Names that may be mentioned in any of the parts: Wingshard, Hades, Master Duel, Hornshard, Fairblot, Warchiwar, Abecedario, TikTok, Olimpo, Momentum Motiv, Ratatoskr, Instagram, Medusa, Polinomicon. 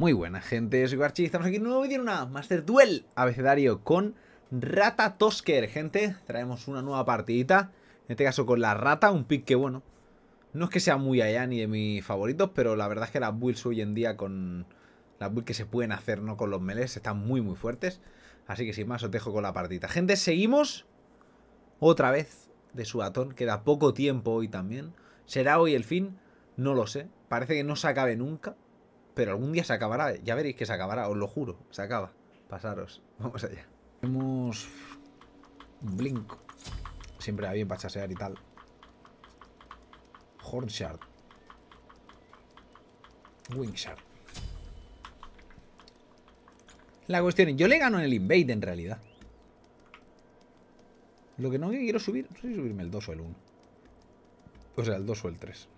Muy buenas, gente, soy Warchi, estamos aquí en un nuevo vídeo en una Master Duel abecedario con Ratatoskr, gente. Traemos una nueva partidita, en este caso con la rata, un pick que, bueno, no es que sea muy allá ni de mis favoritos, pero la verdad es que las builds hoy en día, con las builds que se pueden hacer, ¿no?, con los melees, están muy muy fuertes. Así que sin más os dejo con la partidita. Gente, seguimos otra vez de Suatón, queda poco tiempo hoy también. ¿Será hoy el fin? No lo sé, parece que no se acabe nunca. Pero algún día se acabará, ya veréis que se acabará, os lo juro, se acaba. Pasaros, vamos allá. Tenemos Blink, siempre va bien para chasear y tal. Hornshard, Wingshard. La cuestión es, yo le gano en el invade en realidad. Lo que no quiero subir, no sé si subirme el 2 o el 1. O sea, el 2 o el 3.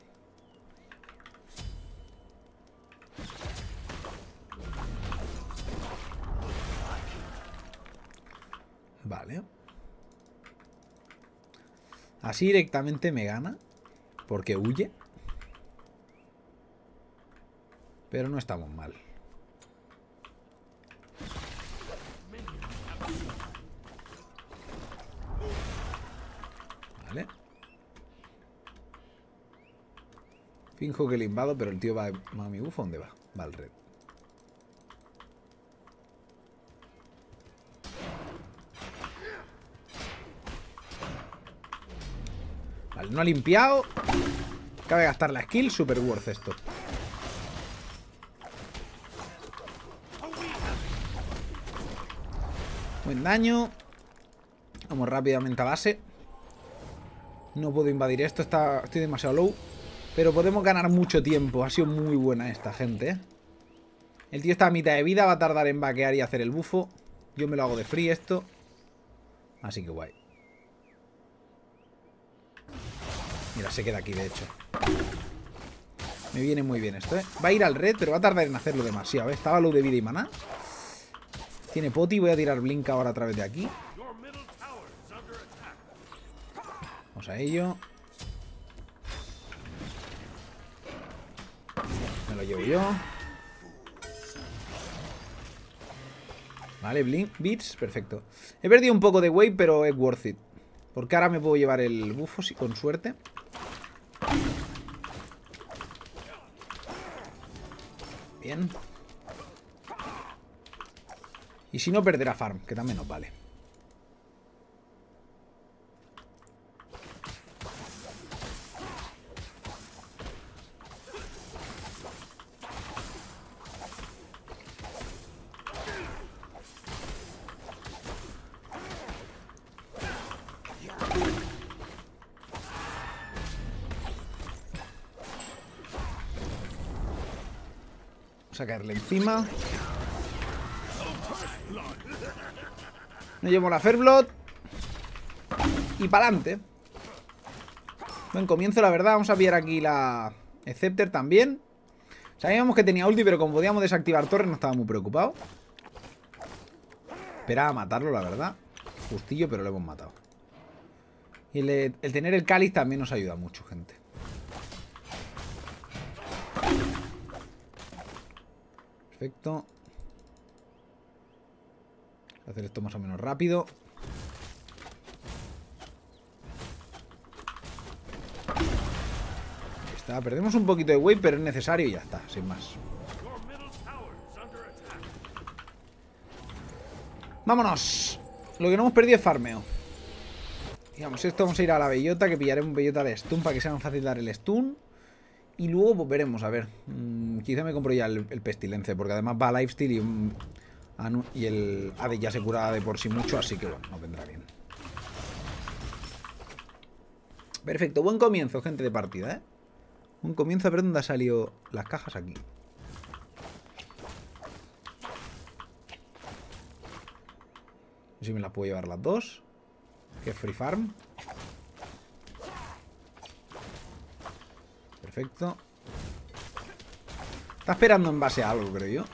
Vale. Así directamente me gana, porque huye. Pero no estamos mal. Vale. Finjo que le invado, pero el tío va de mami bufa. ¿Dónde va? Va al red. Vale, no ha limpiado. Cabe gastar la skill, super worth esto. Buen daño. Vamos rápidamente a base. No puedo invadir esto, estoy demasiado low. Pero podemos ganar mucho tiempo. Ha sido muy buena esta, gente, ¿eh? El tío está a mitad de vida, va a tardar en vaquear y hacer el bufo. Yo me lo hago de free esto. Así que guay. Mira, se queda aquí, de hecho. Me viene muy bien esto, ¿eh? Va a ir al red, pero va a tardar en hacerlo demasiado, ¿eh? Estaba low de vida y maná. Tiene poti, voy a tirar blink ahora a través de aquí. Vamos a ello. Me lo llevo yo. Vale, blink, beats, perfecto. He perdido un poco de wave, pero es worth it. Porque ahora me puedo llevar el bufo, si con suerte. Bien. Y si no, perderá farm, que también nos vale. Vamos a caerle encima. Me llevo la Fairblot. Y para adelante. Buen comienzo, la verdad. Vamos a pillar aquí la Scepter también. Sabíamos que tenía ulti, pero como podíamos desactivar torres, no estaba muy preocupado. Esperaba matarlo, la verdad. Justillo, pero lo hemos matado. Y el tener el cáliz también nos ayuda mucho, gente. Perfecto. Voy a hacer esto más o menos rápido. Ahí está. Perdemos un poquito de wave, pero es necesario y ya está, sin más. ¡Vámonos! Lo que no hemos perdido es farmeo. Digamos, esto vamos a ir a la bellota, que pillaremos bellota de stun para que sea más fácil dar el stun. Y luego pues, veremos, a ver. Quizá me compro ya el pestilence, porque además va a lifesteal y el Hades ya se cura de por sí mucho, así que bueno, nos vendrá bien. Perfecto, buen comienzo, gente, de partida, ¿eh? Un comienzo. A ver dónde han salido las cajas aquí. No sé si me las puedo llevar las dos. Que es free farm. Perfecto. Está esperando en base a algo, creo yo.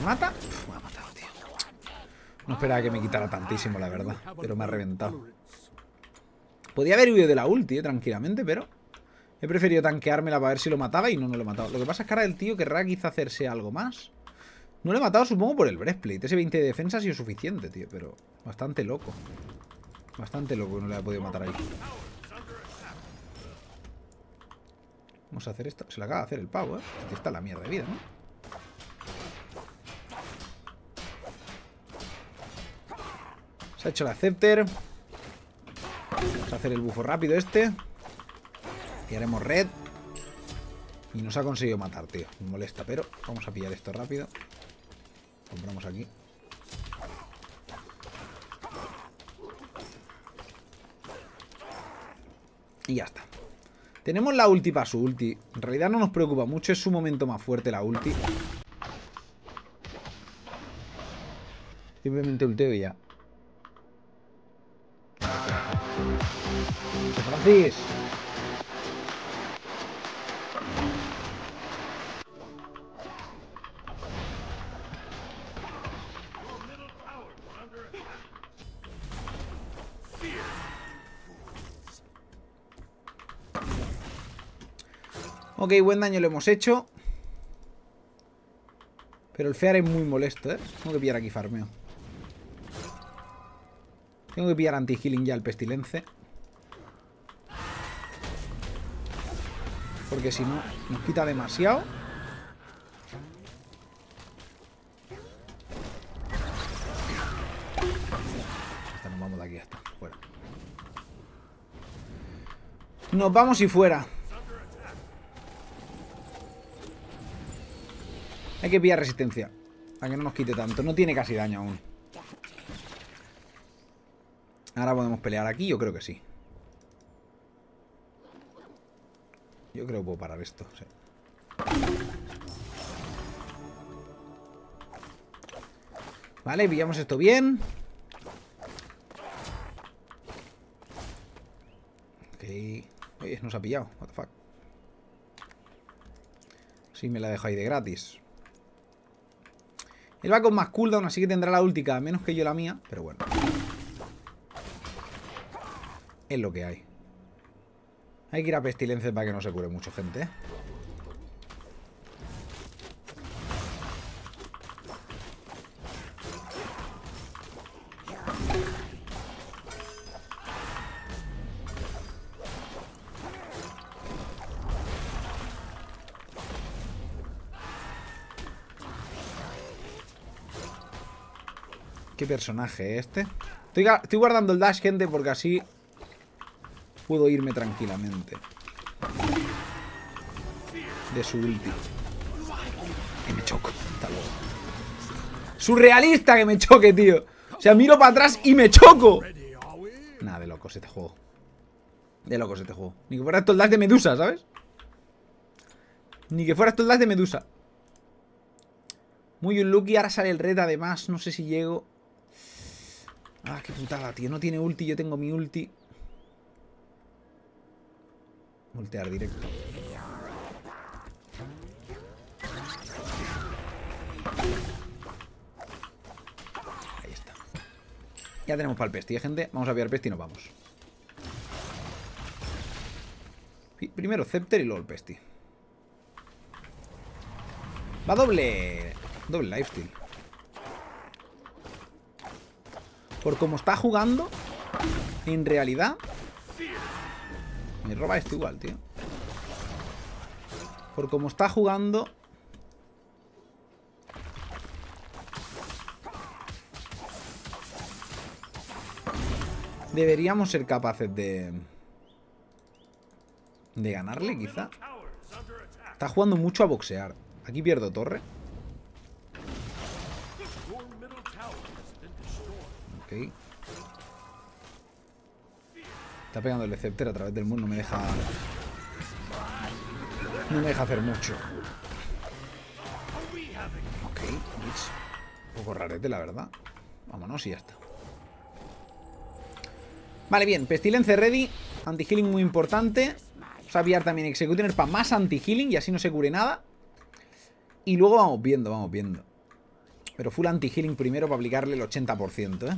¿Me mata? Uf, me ha matado, tío. No esperaba que me quitara tantísimo, la verdad. Pero me ha reventado. Podía haber huido de la ulti, tranquilamente, pero... he preferido tanqueármela para ver si lo mataba y no lo he matado. Lo que pasa es que ahora el tío querrá quizá hacerse algo más. No lo he matado, supongo, por el breastplate. Ese 20 de defensa ha sido suficiente, tío. Pero bastante loco. Bastante loco que no le haya podido matar ahí. Vamos a hacer esto. Se la acaba de hacer el pavo, ¿eh? Aquí está la mierda de vida, ¿no? Se ha hecho la Scepter. Vamos a hacer el bufo rápido este. Y haremos red. Y nos ha conseguido matar, tío. Me molesta, pero vamos a pillar esto rápido. Compramos aquí. Y ya está. Tenemos la ulti para su ulti. En realidad no nos preocupa mucho. Es su momento más fuerte la ulti. Simplemente ulteo y ya. Francis. Ok, buen daño le hemos hecho. Pero el fear es muy molesto, ¿eh? Tengo que pillar aquí farmeo. Tengo que pillar anti-healing ya al pestilence. Porque si no, nos quita demasiado. Hasta nos vamos de aquí, hasta fuera. Nos vamos y fuera. Hay que pillar resistencia. Para que no nos quite tanto. No tiene casi daño aún. Ahora podemos pelear aquí, yo creo que sí. Yo creo que puedo parar esto, sí. Vale, pillamos esto bien. Ok. Oye, nos ha pillado, what the fuck. Sí, me la dejo ahí de gratis. Él va con más cooldown, así que tendrá la ulti cada menos que yo la mía. Pero bueno, es lo que hay. Hay que ir a pestilence para que no se cure mucho, gente, ¿eh? ¿Qué personaje es este? Estoy guardando el dash, gente, porque así... puedo irme tranquilamente de su ulti. Que me choco. Hasta luego. Surrealista que me choque, tío. O sea, miro para atrás y me choco. Nada, de locos este juego. De locos este juego. Ni que fuera esto el dash de Medusa, ¿sabes? Ni que fuera esto el dash de Medusa. Muy unlucky. Ahora sale el red además. No sé si llego. Ah, qué putada, tío. No tiene ulti. Yo tengo mi ulti. Voltear directo. Ahí está. Ya tenemos para el pesti, ¿eh, gente? Vamos a pillar pesti y nos vamos. Primero Scepter y luego el pesti. Va doble. Doble lifesteal. Por como está jugando, en realidad... me roba esto igual, tío. Por como está jugando. Deberíamos ser capaces de... de ganarle, quizá. Está jugando mucho a boxear. Aquí pierdo torre. Ok. Está pegando el Scepter a través del muro, no me deja hacer mucho. Ok, bitch. Un poco rarete, la verdad. Vámonos y ya está. Vale, bien, pestilence ready. Anti-healing muy importante. Vamos a pillar también Executioner para más anti-healing y así no se cure nada. Y luego vamos viendo, vamos viendo. Pero full anti-healing primero para aplicarle el 80%, ¿eh?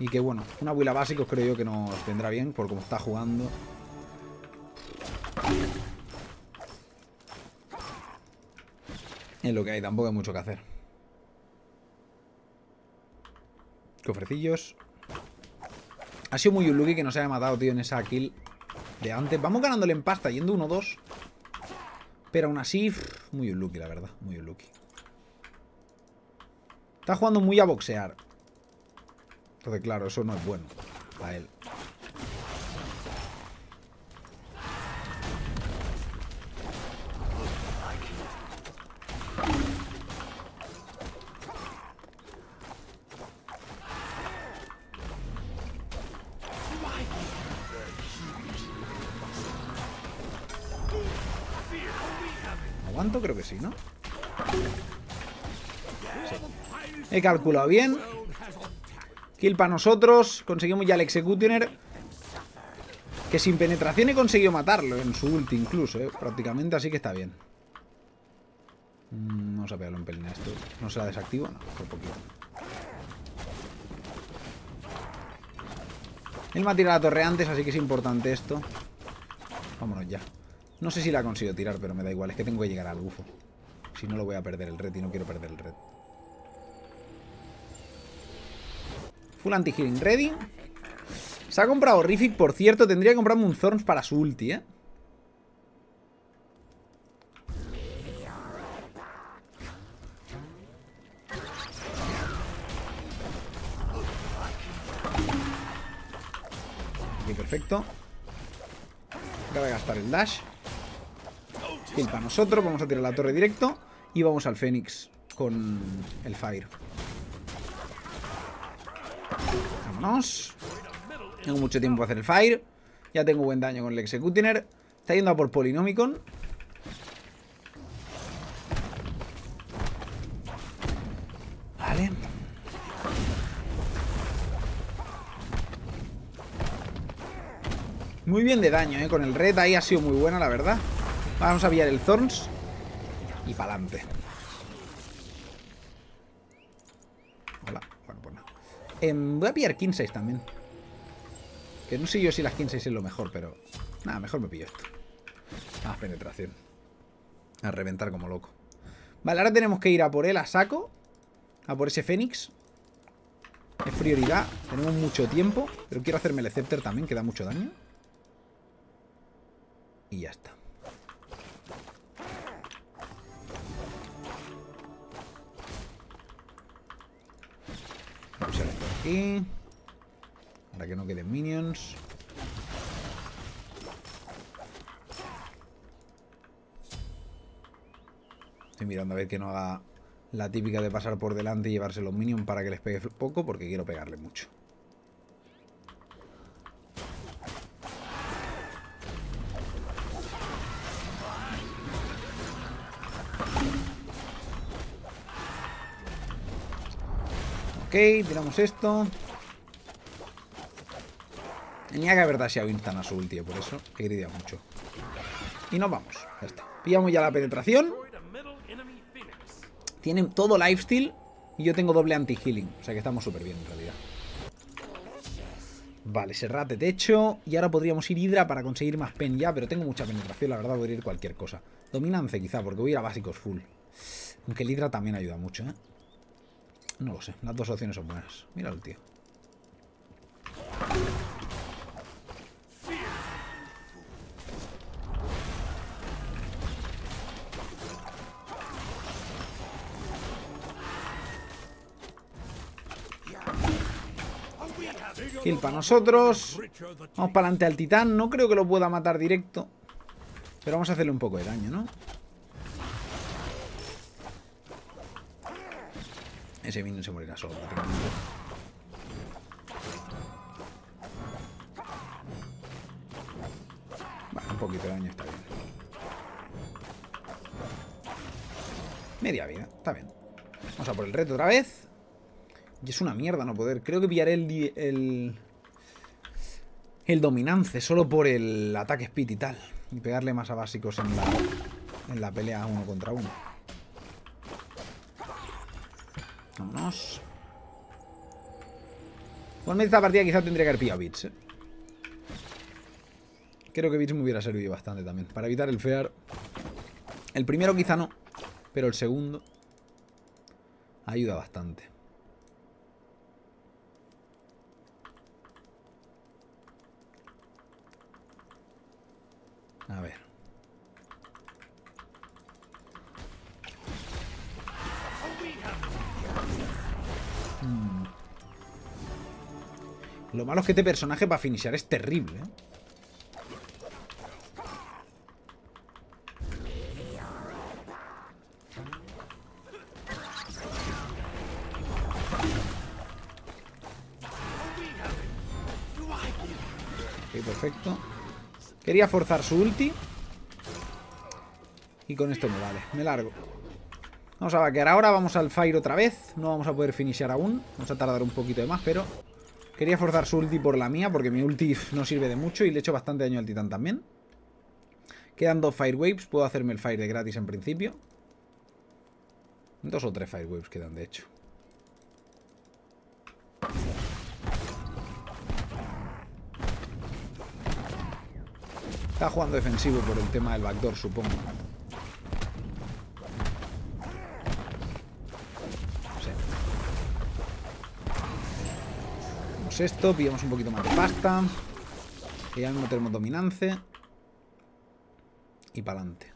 Y que bueno, una buila básicos creo yo que nos vendrá bien por cómo está jugando. Es lo que hay, tampoco hay mucho que hacer. Cofrecillos. Ha sido muy unlucky que nos haya matado, tío, en esa kill de antes. Vamos ganándole en pasta, yendo 1-2. Pero aún así, muy unlucky, la verdad. Muy unlucky. Está jugando muy a boxear. Entonces, claro, eso no es bueno para él. ¿Aguanto? Creo que sí, ¿no? Sí. He calculado bien. Kill para nosotros. Conseguimos ya el Executioner. Que sin penetración he conseguido matarlo en su ulti incluso, prácticamente, así que está bien. Vamos a pegarlo un pelín a esto. ¿No se la desactivo? No, por poquito. Él me ha tirado la torre antes, así que es importante esto. Vámonos ya. No sé si la consigo tirar, pero me da igual. Es que tengo que llegar al bufo. Si no, lo voy a perder el red y no quiero perder el red. Full anti-healing ready. Se ha comprado Horrific, por cierto. Tendría que comprarme un Thorns para su ulti, ¿eh? Ok, perfecto. Acaba de gastar el dash. Kill para nosotros. Vamos a tirar la torre directo. Y vamos al Fénix con el Fire. Vámonos. Tengo mucho tiempo para hacer el Fire. Ya tengo buen daño con el Executioner. Está yendo a por Polinomicon. Vale. Muy bien de daño, con el red ahí ha sido muy buena, la verdad. Vamos a pillar el Thorns. Y para adelante. Hola. Bueno, pues nada. Voy a pillar 15 también. Que no sé yo si las 15 es lo mejor, pero... Nada, mejor me pillo esto. Más penetración. A reventar como loco. Vale, ahora tenemos que ir a por él, a saco. A por ese Fénix. Es prioridad. Tenemos mucho tiempo. Pero quiero hacerme el Scepter también, que da mucho daño. Y ya está. Vamos a ver por aquí. Para que no queden minions. Estoy mirando a ver que no haga la típica de pasar por delante y llevarse los minions para que les pegue poco, porque quiero pegarle mucho. Ok, tiramos esto. Tenía que haber dasheado instant a su ulti, por eso he grideado mucho. Y nos vamos, ya está. Pillamos ya la penetración. Tienen todo lifesteal y yo tengo doble anti-healing. O sea que estamos súper bien en realidad. Vale, Serrate techo. Y ahora podríamos ir Hydra para conseguir más pen ya. Pero tengo mucha penetración, la verdad, voy a ir cualquier cosa. Dominance quizá, porque voy a ir a básicos full. Aunque el Hydra también ayuda mucho, ¿eh? No lo sé, las dos opciones son buenas. Míralo, tío. Kill para nosotros. Vamos para adelante al titán. No creo que lo pueda matar directo. Pero vamos a hacerle un poco de daño, ¿no? Ese minion se morirá solo. Vale, un poquito de daño está bien. Media vida, está bien. Vamos a por el reto otra vez. Y es una mierda no poder. Creo que pillaré el dominance solo por el ataque speed y tal. Y pegarle más a básicos en la pelea uno contra uno. vámonos. Bueno, esta partida quizá tendría que haber pillado bits, ¿eh? Creo que bits me hubiera servido bastante también para evitar el fear. El primero quizá no, pero el segundo ayuda bastante. A ver. Lo malo es que este personaje para finishar es terrible, ¿eh? Ok, perfecto. Quería forzar su ulti. Y con esto me vale, me largo. Vamos a vaquear ahora, vamos al fire otra vez. No vamos a poder finishar aún. Vamos a tardar un poquito de más, pero... Quería forzar su ulti por la mía, porque mi ulti no sirve de mucho y le echo bastante daño al titán también. Quedan 2 firewaves, puedo hacerme el fire de gratis en principio. 2 o 3 firewaves quedan, de hecho. Está jugando defensivo por el tema del backdoor, supongo. Esto, pillamos un poquito más de pasta. Que ya mismo tenemos dominance. Y para adelante.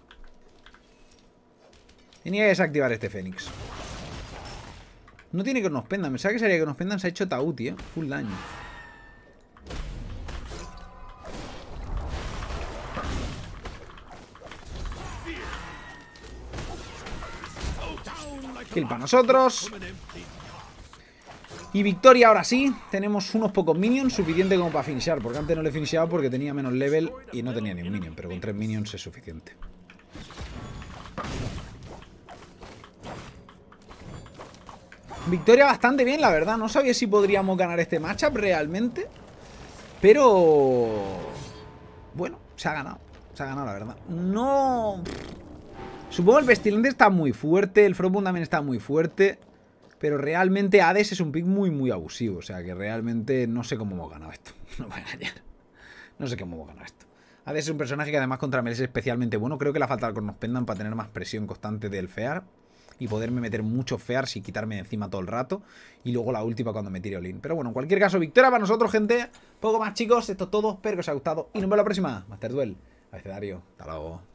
Tenía que desactivar este Fénix. No tiene que nos pendan. Me sabe que sería que nos pendan. Se ha hecho Tauti, ¿eh? Full daño. Kill para nosotros. Y victoria ahora sí, tenemos unos pocos minions, suficiente como para finishar, porque antes no le finisheaba porque tenía menos level y no tenía ni un minion, pero con 3 minions es suficiente. Victoria bastante bien, la verdad, no sabía si podríamos ganar este matchup realmente, pero... Bueno, se ha ganado la verdad. No... Supongo el Pestilente está muy fuerte, el Frostbound también está muy fuerte... Pero realmente Hades es un pick muy, muy abusivo. O sea, que realmente no sé cómo hemos ganado esto. No voy a engañar. No sé cómo hemos ganado esto. Hades es un personaje que además contra Mel es especialmente bueno. Creo que la falta de Cornos Pendan para tener más presión constante del fear. Y poderme meter muchos fears y quitarme de encima todo el rato. Y luego la última cuando me tire Olin. Pero bueno, en cualquier caso, victoria para nosotros, gente. Poco más, chicos. Esto es todo. Espero que os haya gustado. Y nos vemos la próxima. Master Duel. Abecedario. Hasta luego.